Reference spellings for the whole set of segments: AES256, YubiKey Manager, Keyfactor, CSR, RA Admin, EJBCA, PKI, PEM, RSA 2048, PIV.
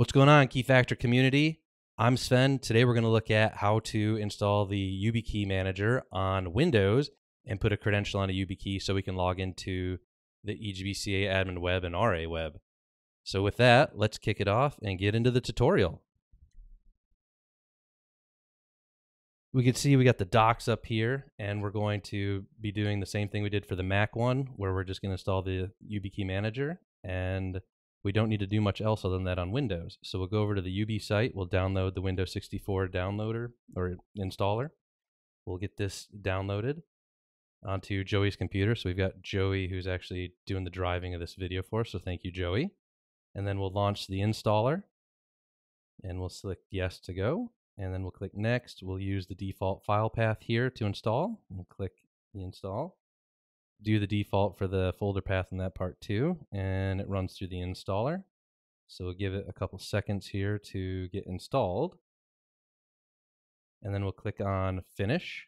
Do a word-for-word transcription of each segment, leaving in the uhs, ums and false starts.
What's going on, Keyfactor community? I'm Sven. Today we're going to look at how to install the YubiKey Manager on Windows and put a credential on a YubiKey so we can log into the E J B C A Admin Web and R A Web. So with that, let's kick it off and get into the tutorial. We can see we got the docs up here, and we're going to be doing the same thing we did for the Mac one, where we're just going to install the YubiKey Manager, and we don't need to do much else other than that on Windows. So we'll go over to the Yubi site, we'll download the Windows sixty-four downloader or installer. We'll get this downloaded onto Joey's computer. So we've got Joey, who's actually doing the driving of this video for us, so thank you, Joey. And then we'll launch the installer, and we'll select yes to go. And then we'll click next. We'll use the default file path here to install. We'll click the install. Do the default for the folder path in that part too. And it runs through the installer. So we'll give it a couple seconds here to get installed. And then we'll click on finish.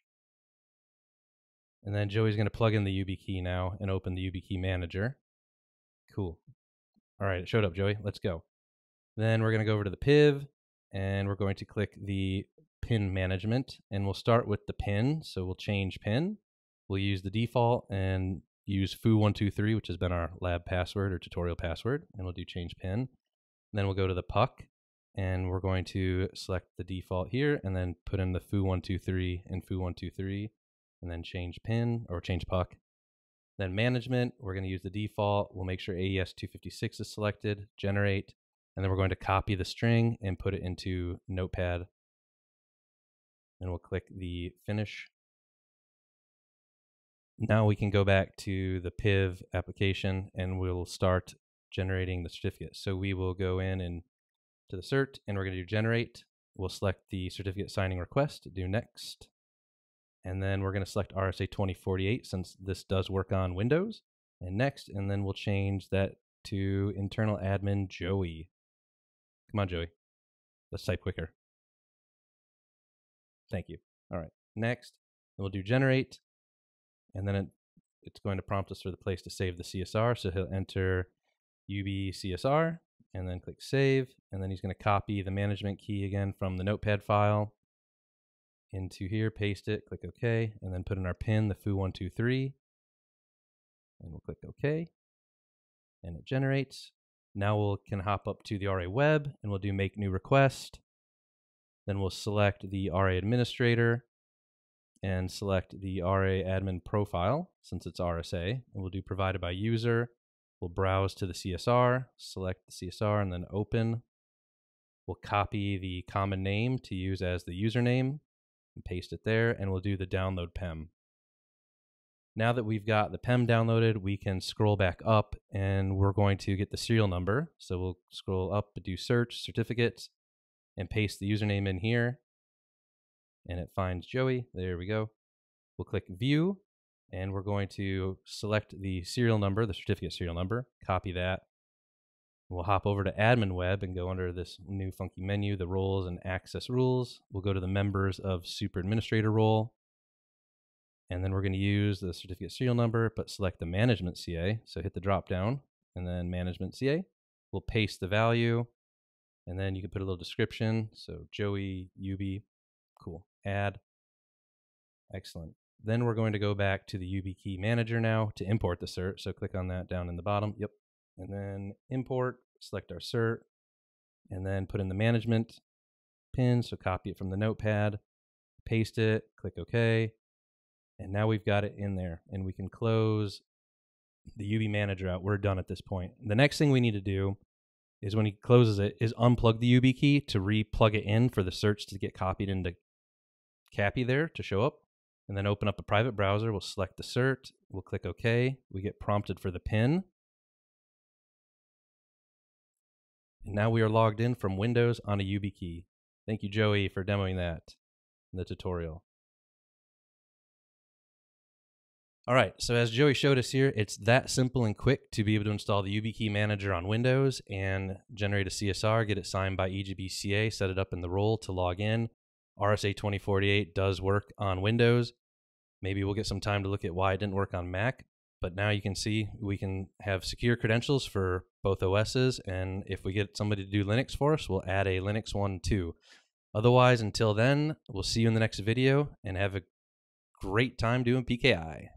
And then Joey's going to plug in the YubiKey now and open the YubiKey Manager. Cool. All right, it showed up, Joey. Let's go. Then we're going to go over to the P I V. And we're going to click the pin management, and we'll start with the pin. So we'll change pin. We'll use the default and use foo one two three, which has been our lab password or tutorial password, and we'll do change pin. And then we'll go to the puck, and we're going to select the default here, and then put in the foo one two three and foo one two three, and then change pin or change puck. Then management, we're going to use the default. We'll make sure A E S two fifty-six is selected. Generate. And then we're going to copy the string and put it into Notepad. And we'll click the finish. Now we can go back to the P I V application and we'll start generating the certificate. So we will go in and to the cert, and we're going to do generate. We'll select the certificate signing request, do next. And then we're going to select R S A twenty forty-eight, since this does work on Windows, and next. And then we'll change that to internal admin Joey. Come on, Joey. Let's type quicker. Thank you. All right. Next, we'll do generate. And then it, it's going to prompt us for the place to save the C S R. So he'll enter U B C S R and then click save. And then he's going to copy the management key again from the Notepad file into here, paste it, click OK, and then put in our pin, the foo one two three. And we'll click OK. And it generates. Now we we'll, can hop up to the R A Web, and we'll do make new request. Then we'll select the R A administrator and select the R A admin profile, since it's R S A, and we'll do provided by user. We'll browse to the C S R, select the C S R, and then open. We'll copy the common name to use as the username and paste it there, and we'll do the download P E M. Now that we've got the P E M downloaded, we can scroll back up, and we're going to get the serial number. So we'll scroll up, do search, certificates, and paste the username in here. And it finds Joey. There we go. We'll click view, and we're going to select the serial number, the certificate serial number, copy that. We'll hop over to Admin Web and go under this new funky menu, the roles and access rules. We'll go to the members of super administrator role. And then we're going to use the certificate serial number, but select the management C A. So hit the drop down and then management C A. We'll paste the value, and then you can put a little description. So Joey, Yubi, cool, add. Excellent. Then we're going to go back to the YubiKey Manager now to import the cert. So click on that down in the bottom. Yep. And then import, select our cert, and then put in the management pin. So copy it from the Notepad, paste it, click OK. And now we've got it in there, and we can close the YubiKey Manager out. We're done at this point. The next thing we need to do is, when he closes it, is unplug the YubiKey to re-plug it in for the search to get copied into Cappy there to show up, and then open up a private browser. We'll select the cert. We'll click OK. We get prompted for the pin. And now we are logged in from Windows on a YubiKey. Thank you, Joey, for demoing that in the tutorial. All right, so as Joey showed us here, it's that simple and quick to be able to install the YubiKey Manager on Windows and generate a C S R, get it signed by E J B C A, set it up in the role to log in. R S A twenty forty-eight does work on Windows. Maybe we'll get some time to look at why it didn't work on Mac, But now you can see we can have secure credentials for both O Ss, and if we get somebody to do Linux for us, we'll add a Linux one too. Otherwise, until then, we'll see you in the next video, and have a great time doing P K I.